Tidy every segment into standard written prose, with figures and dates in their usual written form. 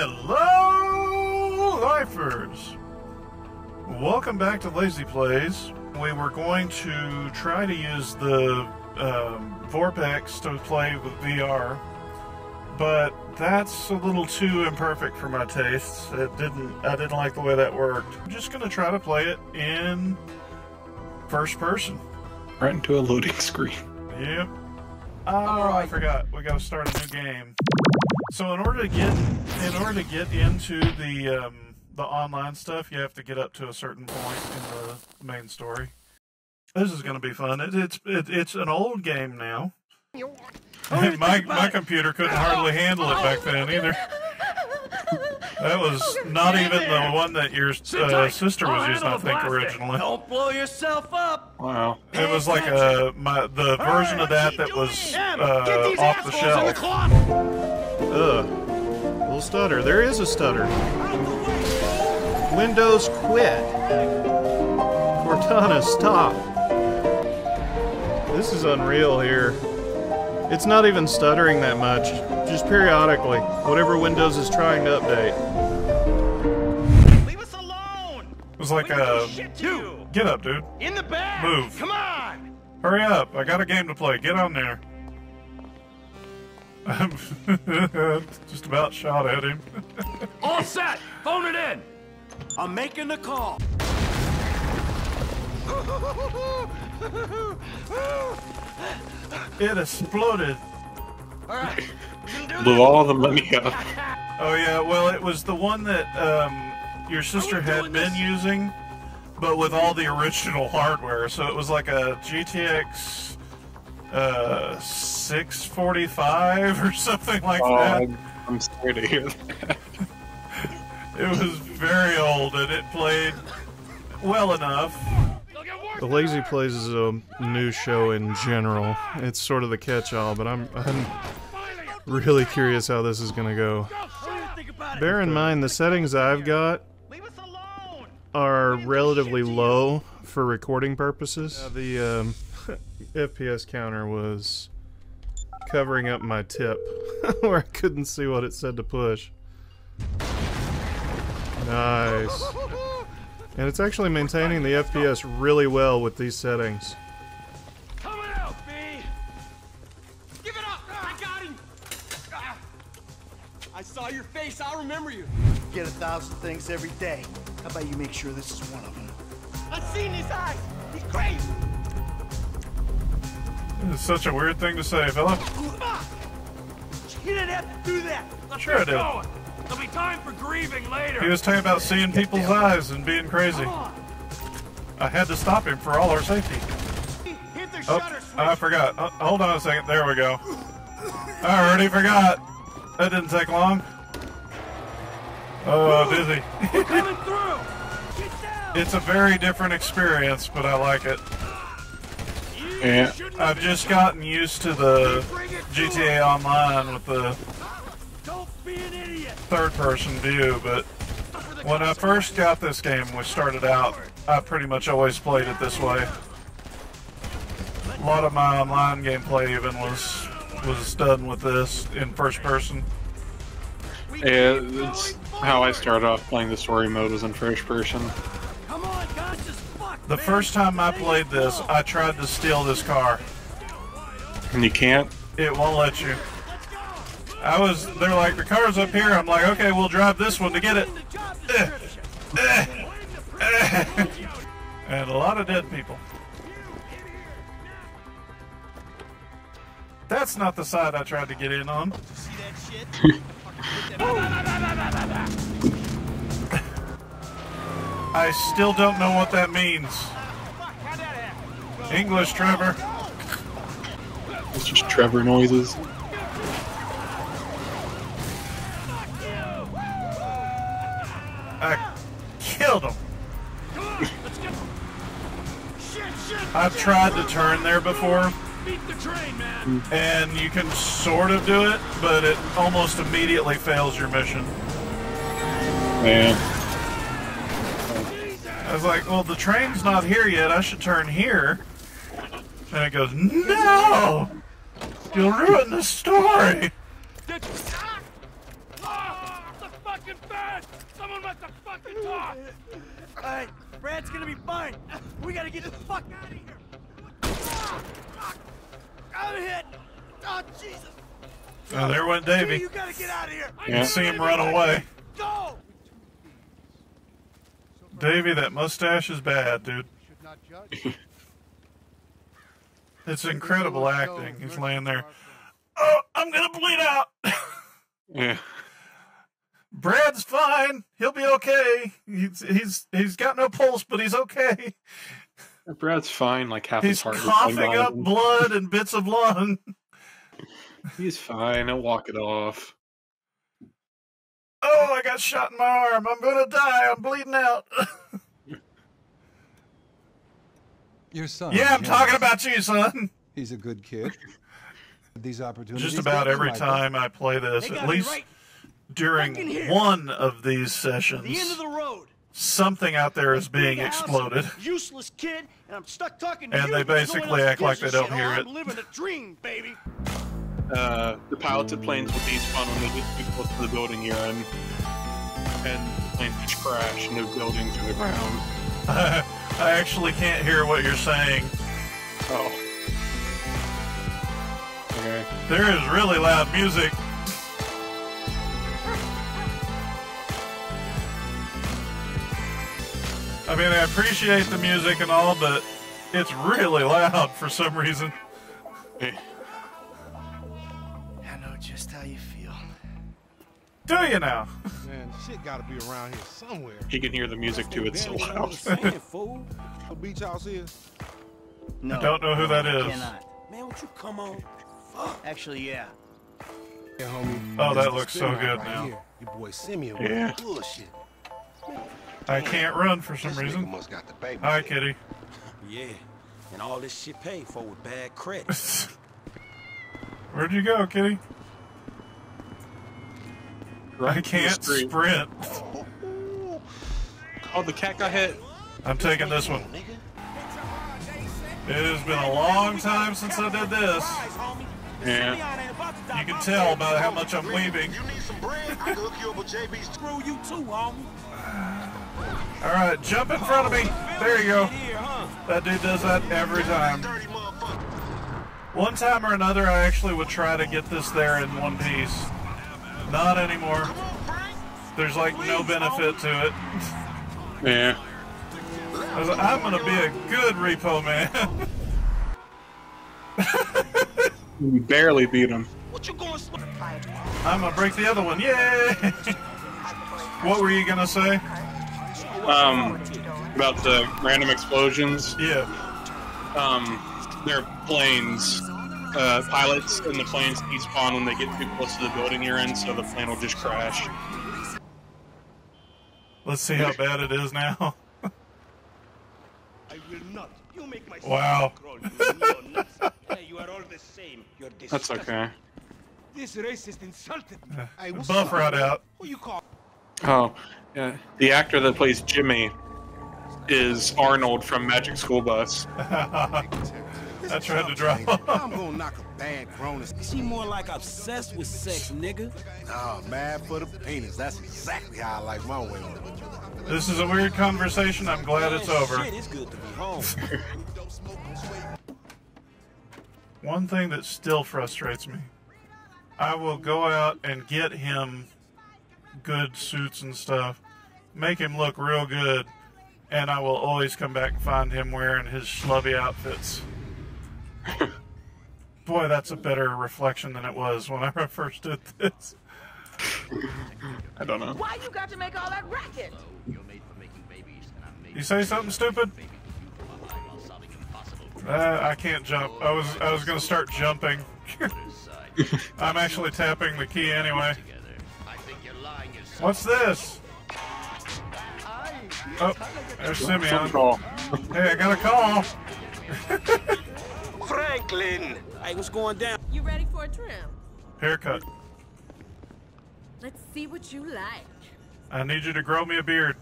Hello, lifers! Welcome back to Lazy Plays. We were going to try to use the Vorpex to play with VR, but that's a little too imperfect for my tastes. I didn't like the way that worked. I'm just gonna try to play it in first person. Right into a loading screen. Yep. Oh, I forgot. We gotta start a new game. So in order to get into the online stuff, you have to get up to a certain point in the main story. This is gonna be fun. It's an old game now. My computer couldn't hardly handle it back then either. That was not even the one that your sister was using, I think, originally. Don't blow yourself up. Wow. It was like the version of that was off the shelf. Ugh. Little stutter. There is a stutter. Windows quit. Cortana, stop. This is unreal here. It's not even stuttering that much, just periodically, whatever Windows is trying to update. Leave us alone! It was like get up, dude. In the back! Move. Come on! Hurry up, I got a game to play, get on there. I'm just about shot at him. All set! Phone it in! I'm making the call. It exploded. Alright. Blew all the money up. Oh yeah, well it was the one that your sister had been using, but with all the original hardware. So it was like a GTX 645 or something like that. I'm scared to hear that. It was very old and it played well enough. The Lazy Plays is a new show in general. It's sort of the catch-all, but I'm really curious how this is gonna go. Bear in mind the settings I've got are relatively low for recording purposes. The FPS counter was covering up my tip where I couldn't see what it said to push. Nice. And it's actually maintaining the FPS really well with these settings. Coming out, B! Give it up! I got him! I saw your face, I'll remember you. Get 1,000 things every day. How about you make sure this is one of them? I've seen his eyes! He's crazy! This is such a weird thing to say, fella. You didn't have to do that! Let's sure I did. Going. There'll be time for grieving later. He was talking about seeing people's eyes and being crazy. I had to stop him for all our safety. Hit the shutter switch. I forgot. Hold on a second. There we go. I already forgot. That didn't take long. Oh, dizzy. We're coming through. Get down. It's a very different experience, but I like it. Yeah. I've just gotten used to the GTA Online with the third-person view, but when I first got this game, we started out, I pretty much always played it this way. A lot of my online gameplay even was done with this in first person. Yeah, that's how I started off playing the story mode, was in first person. The first time I played this, I tried to steal this car. And you can't? It won't let you. They're like, the car's up here. I'm like, okay, we'll drive this one to get it. And a lot of dead people. That's not the side I tried to get in on. I still don't know what that means. English, Trevor. It's just Trevor noises. I killed him. Come on, let's go. Shit. I've tried to turn there before. Beat the train, man. And you can sort of do it, but it almost immediately fails your mission. Man. I was like, well, the train's not here yet. I should turn here. And it goes, no! You'll ruin the story. Brad! Someone let the fucking talk! Alright, Brad's gonna be fine. We gotta get the fuck out of here! What the fuck? I'm hit! Oh, Jesus! Oh, there went Davey. You gotta get out of here! You can see him run away. Go! Davey, that mustache is bad, dude. It's incredible acting. He's laying there. Oh, I'm gonna bleed out! Yeah. Brad's fine. He'll be okay. He's got no pulse, but he's okay. Brad's fine. Like half his heart. He's coughing up blood and bits of lung. He's fine. I'll walk it off. Oh, I got shot in my arm. I'm gonna die. I'm bleeding out. Your son. Yeah, I'm talking about you, son. He's a good kid. These opportunities. Just about every time I play this, at least. During one of these sessions, the end of the road. Something out there is being exploded. Useless kid, and I'm stuck talking to you. And they basically act like they don't hear it. I'm living a dream, baby. The piloted planes would be fun when they get too close to the building you're in, and the planes just crash into the building to the ground. I actually can't hear what you're saying. Oh. Okay. There is really loud music. I mean, I appreciate the music and all, but it's really loud for some reason. I know just how you feel. Do you now? Man, shit gotta be around here somewhere. He can hear the music too, it's so loud. Beach house here? No. I don't know who that is. Man, would you come on? Actually, yeah. Oh, that looks so good now. Your boy Simeon with bullshit. I can't run for some reason. Hi, kitty. Yeah, and all this shit paid for with bad credit. Where'd you go, kitty? I can't sprint. Oh, the cat got hit. I'm taking this one. It has been a long time since I did this. Yeah. You can tell by how much I'm leaving. You need some bread? I can hook you up with JB's. Screw you too, homie. All right, jump in front of me. There you go. That dude does that every time. One time or another, I actually would try to get this there in one piece. Not anymore. There's like no benefit to it. Yeah. I'm gonna be a good repo man. You barely beat him. I'm gonna break the other one. Yay! What were you gonna say? About the random explosions. Yeah. They're planes. Pilots and the planes despawn when they get too close to the building you're in, so the plane will just crash. Let's see how bad it is now. I will not. You make my wow. You are all the same. You're disgusting. That's okay. This racist insulted me. I will buffer right out. Who you call? Oh, yeah. The actor that plays Jimmy is Arnold from Magic School Bus. I tried to drop. I'm gonna knock a bad grown. She more like obsessed with sex, nigga. Nah, mad for the penis. That's exactly how I like my women. This is a weird conversation. I'm glad it's over. Shit, it's good to be home. One thing that still frustrates me. I will go out and get him good suits and stuff, make him look real good, and I will always come back and find him wearing his schlubby outfits. Boy, that's a better reflection than it was when I first did this. I don't know. Why you got to make all that racket? You say something stupid? I can't jump. I was gonna start jumping. I'm actually tapping the key anyway. What's this? Oh, there's Simeon. Hey, I got a call. Franklin, I was going down. You ready for a trim? Haircut. Let's see what you like. I need you to grow me a beard.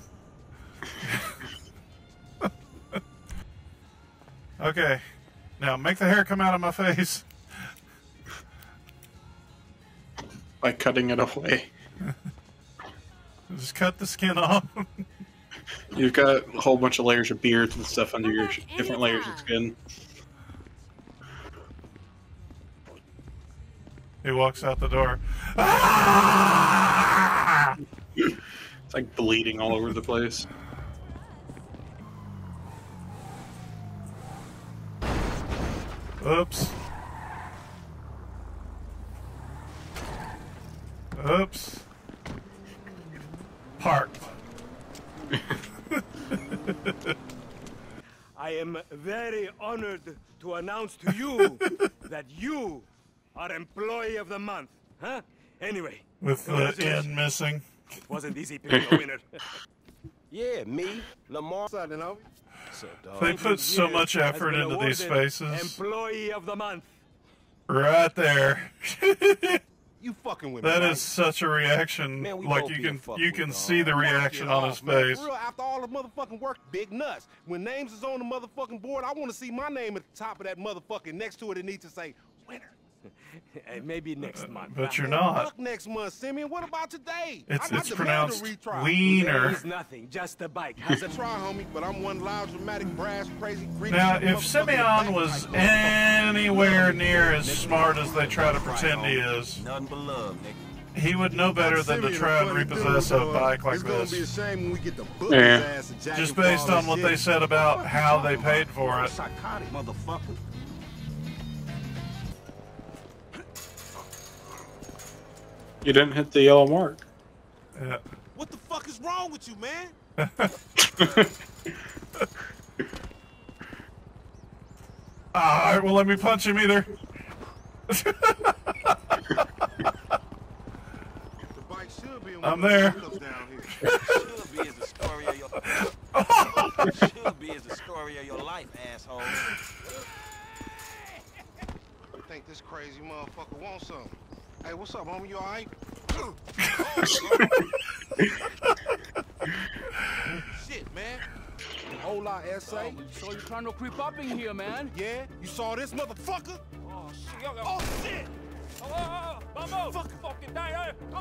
Okay, now make the hair come out of my face. By cutting it away. Just cut the skin off. You've got a whole bunch of layers of beard and stuff under your different layers of skin. He walks out the door. Ah! It's like bleeding all over the place. Oops. Oops. Parked. I am very honored to announce to you that you are Employee of the Month, huh? Anyway. With the end missing. It wasn't easy picking a winner. Yeah, me, Lamar. So, they put so much effort into these faces. Employee of the Month. Right there. You fucking with me. That is such a reaction. Man, like you can see the reaction on his face. Real, after all the motherfucking work, big nuts. When names is on the motherfucking board, I want to see my name at the top of that motherfucking. Next to it, it needs to say winner. Maybe next month. But you're not. Next month, Simeon. What about today? It's pronounced wiener. It's nothing, just a bike. How's it try, homie? But I'm one loud, dramatic, brass, crazy. Now, if Simeon was anywhere near as smart as they try to pretend he is, he would know better than to try and repossess a bike like this. Yeah. Just based on what they said about how they paid for it. Psychotic motherfucker. You didn't hit the yellow mark. Yeah. What the fuck is wrong with you, man? Alright, well, let me punch him either. I'm there. Should be as the story of your life, asshole. I think this crazy motherfucker wants something. Hey, what's up, homie? You all right? Shit, man. Hola, S.A. So you trying to creep up in here, man? Yeah? You saw this motherfucker? Oh, shit. Oh, shit.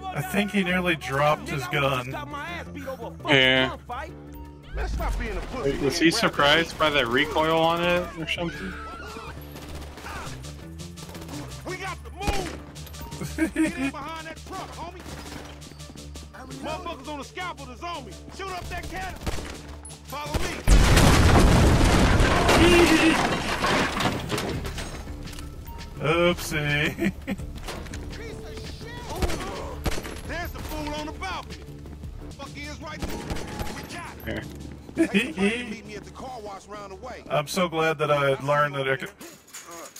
I think he nearly dropped his gun. Yeah. Wait, was he surprised by that recoil on it or something? We got the move! Get in behind that truck, homie. Motherfuckers on the scaffold is on me. Shoot up that cannon. Follow me. Oopsie. Piece of shit. Oh, there's the fool on the balcony. Fuck he is right there. We got him. Hey, meet me at the car wash round the way. I'm so glad that I had learned that I could...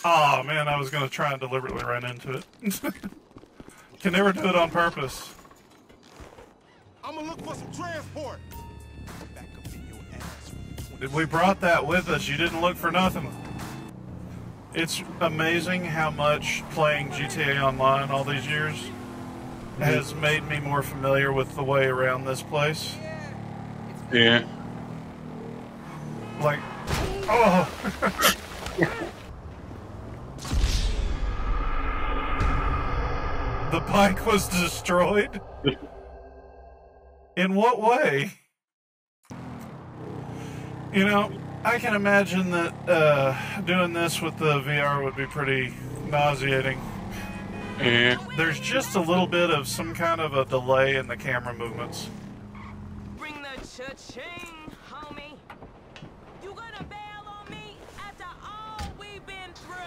Oh man, I was gonna try and deliberately run into it. Can never do it on purpose. I'm gonna look for some transport. Back up in your ass. We brought that with us. You didn't look for nothing. It's amazing how much playing GTA Online all these years has made me more familiar with the way around this place. Yeah. Like, oh. The bike was destroyed? In what way? You know, I can imagine that doing this with the VR would be pretty nauseating. Yeah. There's just a little bit of some kind of a delay in the camera movements. Bring the cha-ching, homie. You gonna bail on me after all we've been through?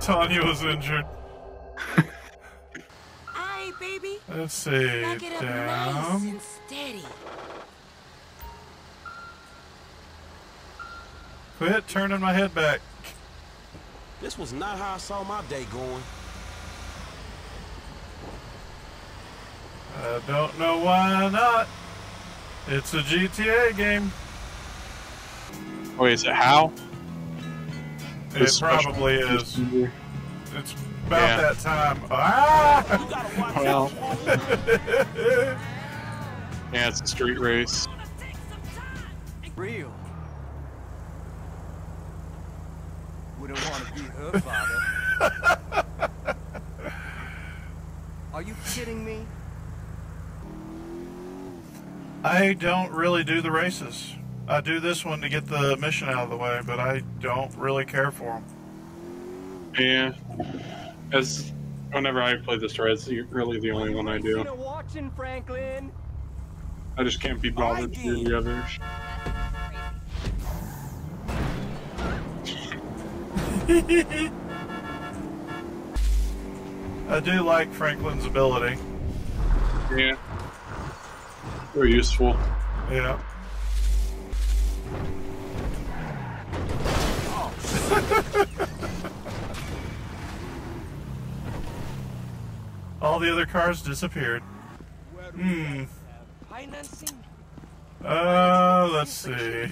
Tanya was injured. Aye, baby. Let's see. Back it up nice and steady. Quit turning my head back. This was not how I saw my day going. I don't know why not. It's a GTA game. Wait, is it how? It probably is. It's about that time. Ah! Well. Yeah, it's a street race. Real. Wouldn't want to be her father. Are you kidding me? I don't really do the races. I do this one to get the mission out of the way, but I don't really care for them. Yeah. As whenever I play this race, it's really the only one I do. Watching, Franklin. I just can't be bothered to do the others. I do like Franklin's ability. Yeah. Very useful. Yeah. All the other cars disappeared. Hmm. Let's see.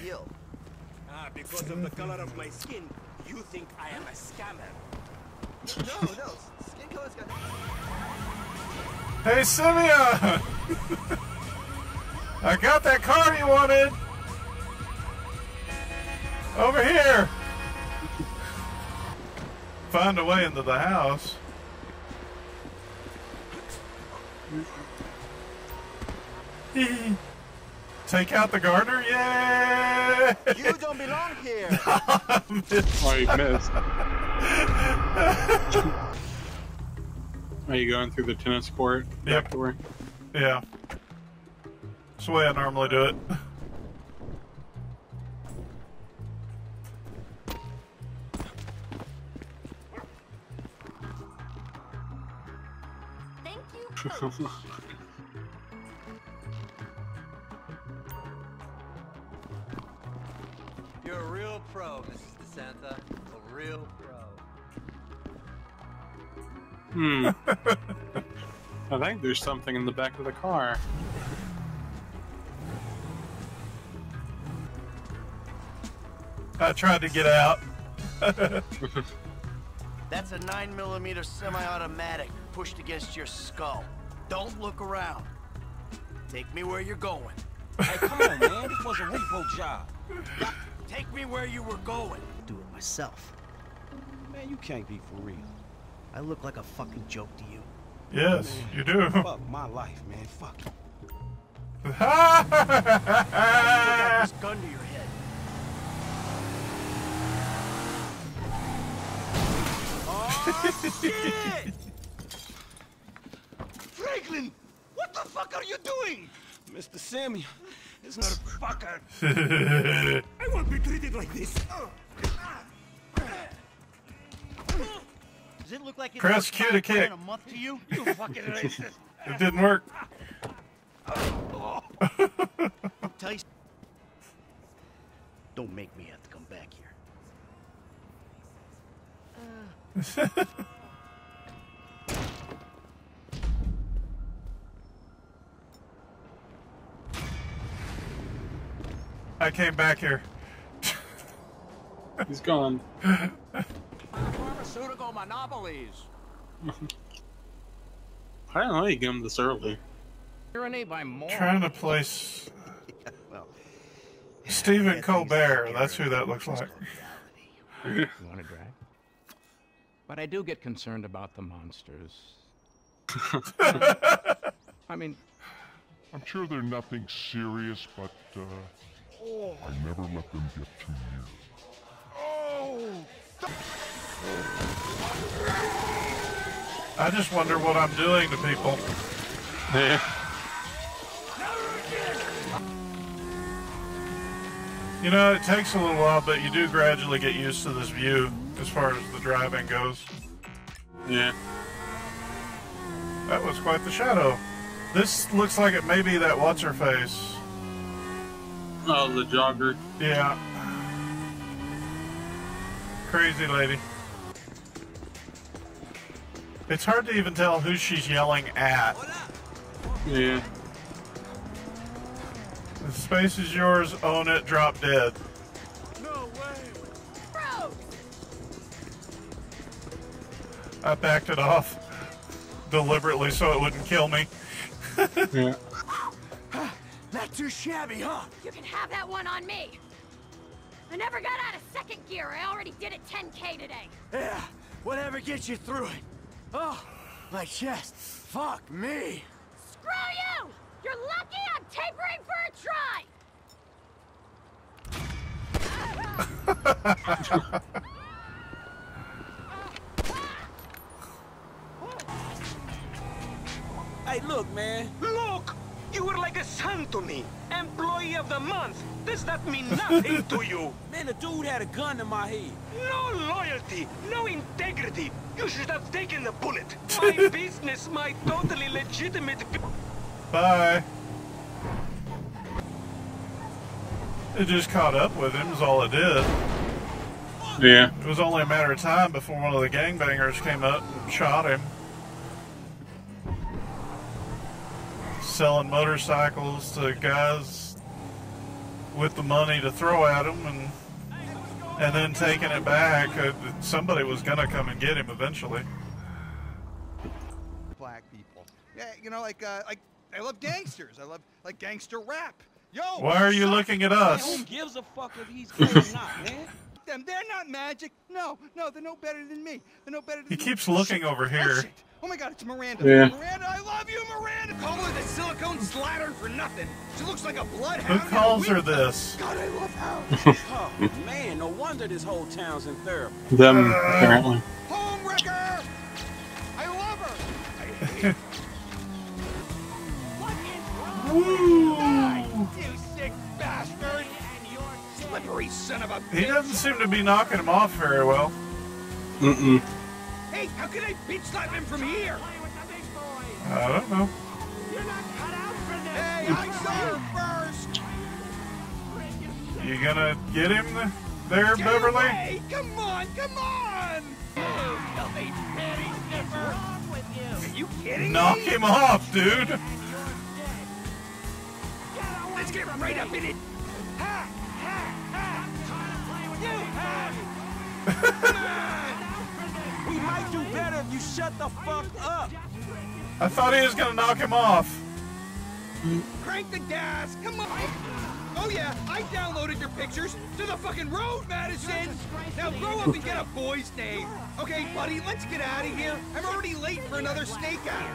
Because of the color of my skin, you think I am a scammer. No, skin color's got... Hey, Simeon! I got that car you wanted! Over here! Find a way into the house. Take out the gardener? Yeah! You don't belong here! I missed. Oh, you missed. Are you going through the tennis court? Yep. Yeah. That's the way I normally do it. Thank you. You're a real pro, Mrs. DeSanta. A real pro. I think there's something in the back of the car. I tried to get out. That's a 9mm semi-automatic pushed against your skull. Don't look around. Take me where you're going. Hey, come on, man. This was a repo job. Take me where you were going. Do it myself. Man, you can't be for real. I look like a fucking joke to you. Yes, man, you do. Fuck my life, man. Fuck it. You got this gun to your head. Oh, shit! Franklin, what the fuck are you doing? Mr. Simeon, it's not a fucker. I won't be treated like this. Does it look like it press Q to kick? A month to you? You fucking racist. It didn't work. Don't make me have to come back here. I came back here. He's gone. Pharmaceutical monopolies. I don't know you get him this early. Trying to place Stephen Colbert. That's who that looks like. You want to drive? But I do get concerned about the monsters. I mean, I'm sure they're nothing serious, but I never let them get too near. Oh! I just wonder what I'm doing to people. Yeah. You know, it takes a little while, but you do gradually get used to this view as far as the driving goes. Yeah. That was quite the shadow. This looks like it may be that what's-her-face. Oh, the jogger. Yeah. Crazy lady. It's hard to even tell who she's yelling at. Yeah. The space is yours, own it, drop dead. No way! Bro! I backed it off deliberately so it wouldn't kill me. Yeah. Not too shabby, huh? You can have that one on me. I never got out of second gear. I already did it 10K today. Yeah, whatever gets you through it. Oh, my chest. Fuck me. Screw you! You're lucky I'm tapering for a try. Hey, look, man. Look! You were like a son to me. Employee of the month. Does that mean nothing to you? Man, the dude had a gun to my head. No loyalty, no integrity. You should have taken the bullet. My business, my totally legitimate... Bye. It just caught up with him, is all it did. Yeah. It was only a matter of time before one of the gangbangers came up and shot him. Selling motorcycles to guys with the money to throw at him and then taking it back. Somebody was gonna come and get him eventually. Black people. Yeah, you know, like I love gangsters. I love like gangster rap. Yo, why are you looking at us? Who gives a fuck if he's good or not, man? Them, they're not magic. No, no, they're no better than me. They're no better than me. He keeps looking over here. Oh my God, it's Miranda. Yeah. Miranda, I love you, Miranda. Call her the silicone slattern for nothing. She looks like a bloodhound. Who calls her this? God, I love how. Oh man, no wonder this whole town's in therapy. Them apparently. Homewrecker! I love her. I hate her. What is wrong? You sick bastard! And your slippery son of a bitch! He doesn't seem to be knocking him off very well. Mm-mm. Hey, how can I bitch slap him from here? I don't know. You're not cut out for this! Hey, I saw her first! You gonna get him there, get Beverly? Away. Come on, come on! Are you kidding Knock me? Him off, dude! Let's get right up in it. Ha, ha, ha. You have. We might do better if you shut the fuck up. I thought he was gonna knock him off. Crank the gas. Come on. Oh yeah, I downloaded your pictures to the fucking road, Madison. Now grow up and get a boy's name. Okay, buddy, let's get out of here. I'm already late for another snake out.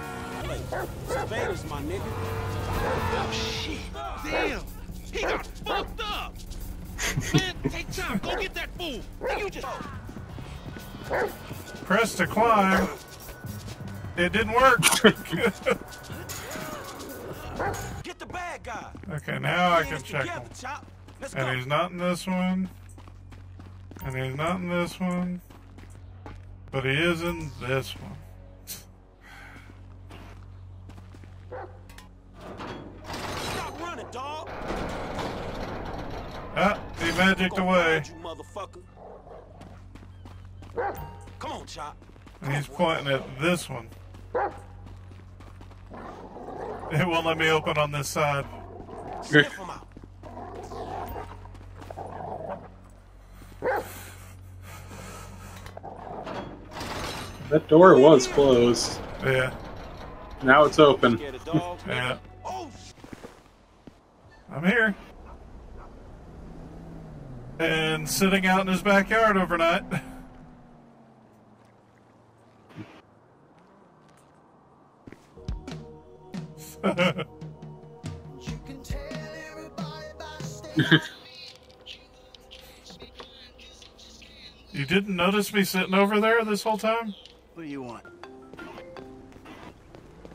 Surveillance, my nigga. Oh shit. Damn! He got fucked up! Man, take time, go get that fool! You just... Press to climb. It didn't work. Get the bad guy. Okay, now I can check him. And he's not in this one. And he's not in this one. But he is in this one. Ah, he magicked away. Come on, Chop. And he's pointing at this one. It won't let me open on this side. Sniff him out. That door was closed. Yeah. Now it's open. Yeah. I'm here. And sitting out in his backyard overnight. You can tell everybody by staring at me. You didn't notice me sitting over there this whole time? What do you want?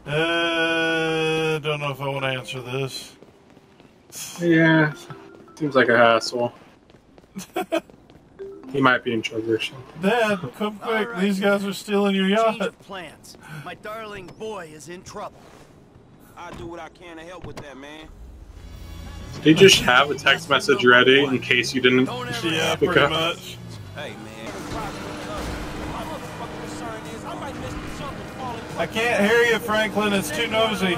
Don't know if I want to answer this. Yeah, seems like a hassle. He might be in trouble or something. Dad, come quick! Right. These guys are stealing your yacht. Plans. My darling boy is in trouble. I do what I can to help with that, man. Did you just have a text message ready in case you didn't? Yeah, pretty much. Hey, man. I can't hear you, Franklin. It's too nosy.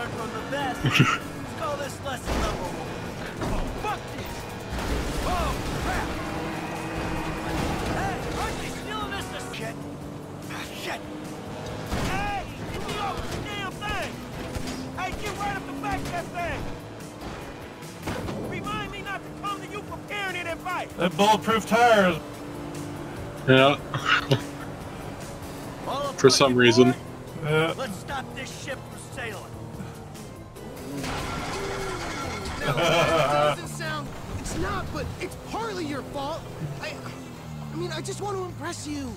Remind me not to come to you preparing it and buy The bulletproof tires. Yeah. For some reason. Yeah. Let's stop this ship from sailing. That doesn't sound. It's not, but it's partly your fault. I mean, I just want to impress you.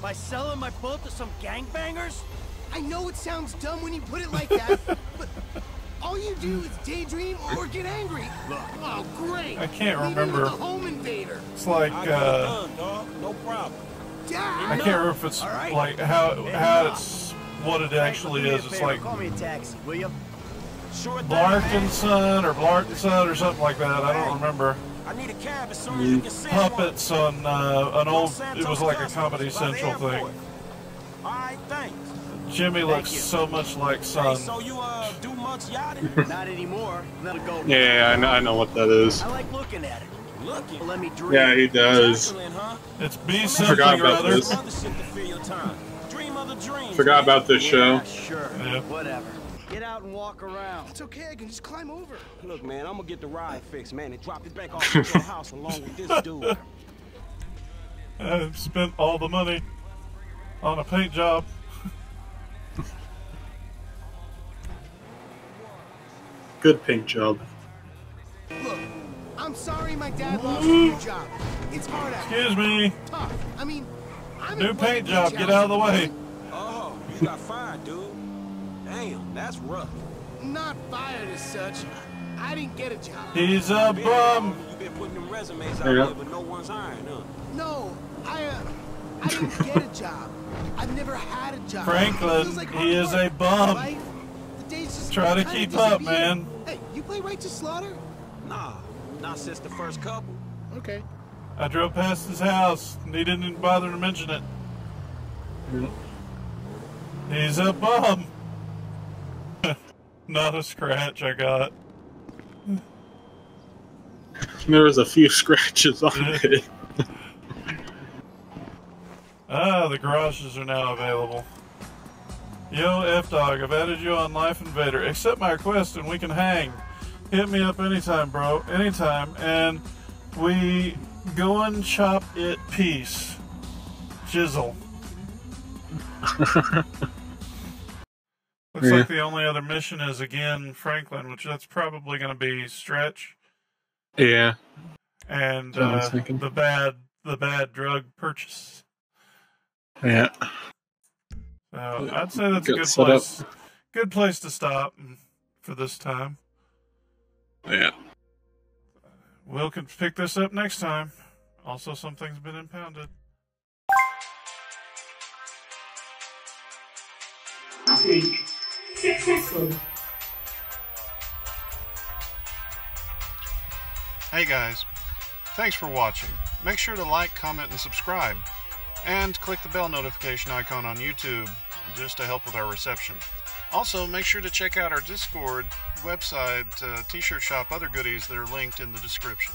By selling my boat to some gangbangers? I know it sounds dumb when you put it like that, but all you do is daydream or get angry. Look, oh great! I can't remember. The Home Invader. It's like no problem. I can't remember if it's right. Like how it's what it actually is. It's like call me a taxi, will you? Sure. Blarkinson or Blarkinson or something like that. I don't remember. I need a cab as soon as you can see puppets on an old. It was like a Comedy Central thing. All right, thanks. Jimmy looks so much like Son. Hey, so you do much yachting? Not anymore. That'll go. Yeah, I know what that is. I like looking at it. Looking. Let me dream. Yeah, he does. It's B something. Forgot about this. Forgot about this show. Yeah, sure. Yeah. Whatever. Get out and walk around. It's okay. I can just climb over. Look, man, I'm gonna get the ride fixed, man, and drop it back off at your house along with this dude. I've spent all the money on a paint job. Good paint job. Look, I'm sorry my dad lost his job. It's hard out. Excuse me. Tough. I mean, I'm new paint job. Get out of the way. Oh, you got fired, dude. Damn, that's rough. Not fired as such. I didn't get a job. He's a bum. You've been putting them resumes out there, but no one's hiring, huh? No, I didn't get a job. I've never had a job. Franklin, like he is a bum. Life. Try to keep up, man. Hey, you play Righteous Slaughter? Nah, not since the first couple. Okay. I drove past his house and he didn't even bother to mention it. He's a bum. Not a scratch I got. There was a few scratches on it. Ah, the garages are now available. Yo, F-Dog, I've added you on Life Invader. Accept my request and we can hang. Hit me up anytime, bro. Anytime. And we go and chop it peace. Jizzle. Looks like the only other mission is, again, Franklin, which that's probably going to be Stretch. Yeah. And the bad drug purchase. Yeah. So I'd say that's a good place. Good place to stop for this time. Yeah. We'll pick this up next time. Also, something's been impounded. Outreach successful. Hey guys, thanks for watching. Make sure to like, comment, and subscribe. And click the bell notification icon on YouTube just to help with our reception. Also, make sure to check out our Discord website, t-shirt shop, other goodies that are linked in the description.